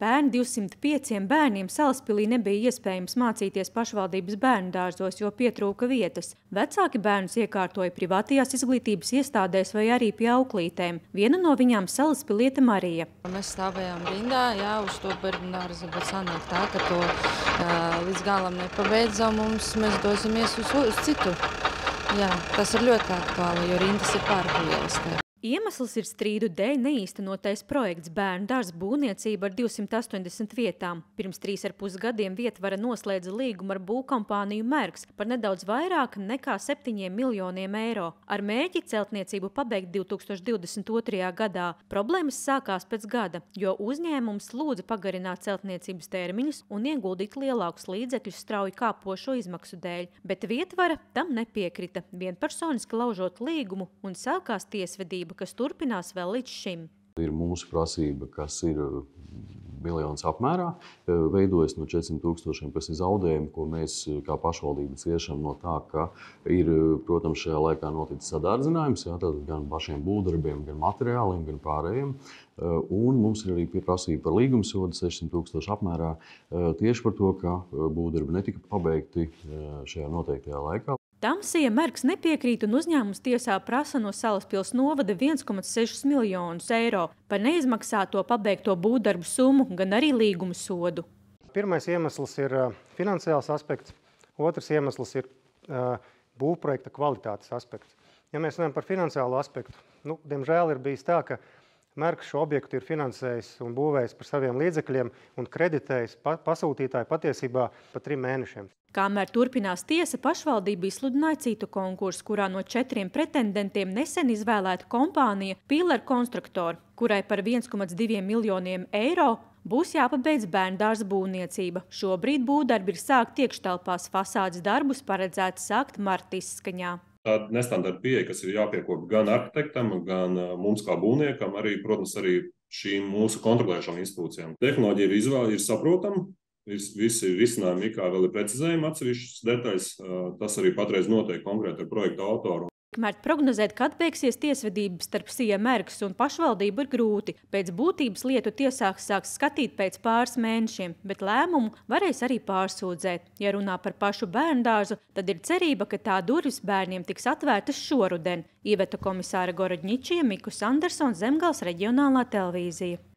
Pērn 205 bērniem Salaspilī nebija iespējams mācīties pašvaldības bērnu dārzos, jo pietrūka vietas. Vecāki bērnus iekārtoja privātajās izglītības iestādēs vai arī pie auklītēm. Viena no viņām salaspiliete Marija. Mēs stāvējām rindā, jā, uz to bērnu dārzu, bet sanāk tā, ka to līdz galam nepabeidzam, mēs dozamies uz citu. Jā, tas ir ļoti aktuāli, jo rindas ir pārpilējas. Iemesls ir strīdu dēļ neīstenotais projekts bērnu dārza būvniecība ar 280 vietām. Pirms 3,5 gadiem vietvara noslēdza līgumu ar būvkompāniju Merks par nedaudz vairāk nekā 7 miljoniem eiro. Ar mērķi celtniecību pabeigt 2022. gadā. Problēmas sākās pēc gada, jo uzņēmums lūdza pagarināt celtniecības termiņus un ieguldīt lielākus līdzekļus strauji kāpošo izmaksu dēļ, bet vietvara tam nepiekrita, vienpersoniski laužot līgumu, un sākās tiesvedība, kas turpinās vēl līdz šim. Ir mūsu prasība, kas ir miljonus apmērā, veidojas no 400 000, kas ir zaudējumi, ko mēs kā pašvaldība ciešam no tā, ka ir, protams, šajā laikā noticis sadārdzinājums, jā, gan pašiem būvdarbiem, gan materiāliem, gan pārējiem. Un mums ir arī pieprasība par līgumsodu 600 000 apmērā tieši par to, ka būvdarbi netika pabeigti šajā noteiktajā laikā. Tamsija Merks nepiekrīt un uzņēmums tiesā prasa no Salaspils novada 1,6 miljonus eiro par neizmaksāto pabeigto būvdarbu summu, gan arī līgumu sodu. Pirmais iemesls ir finansiāls aspekts, otrs iemesls ir būvprojekta kvalitātes aspekts. Ja mēs runājam par finansiālu aspektu, diemžēl ir bijis tā, ka Merks šo objektu ir finansējis un būvējis par saviem līdzekļiem un kreditējis pasūtītāju patiesībā pa 3 mēnešiem. Kamēr turpinās tiesa, pašvaldība izsludināja citu konkursu, kurā no 4 pretendentiem nesen izvēlēta kompānija Pillar Constructors, kurai par 1,2 miljoniem eiro būs jāpabeidz bērnu dārza būvniecība. Šobrīd būvdarbi ir sākti iekštelpās, fasādes darbus paredzēts sākt marta izskaņā. Tāda nestandarta pieeja, kas ir jāpiekop gan arhitektam, gan mums kā būvniekam, arī, protams, arī šīm mūsu kontrolējušām institūcijām. Tehnoloģija izvēle ir saprotama. Visi risinājumi ikā vēl ir precizējumi atsevišķas detaļas, tas arī patreiz notiek konkrēti ar projektu autoru. Kamēr prognozēt, kad beigsies tiesvedības starp Merks un pašvaldību ir grūti. Pēc būtības lietu tiesāks sāks skatīt pēc pāris mēnešiem, bet lēmumu varēs arī pārsūdzēt. Ja runā par pašu bērndārzu, tad ir cerība, ka tā durvis bērniem tiks atvērtas šoruden. Ieveta komisāra Gorodņičija, Mikus Andersons, Zemgales reģionālā televīzija.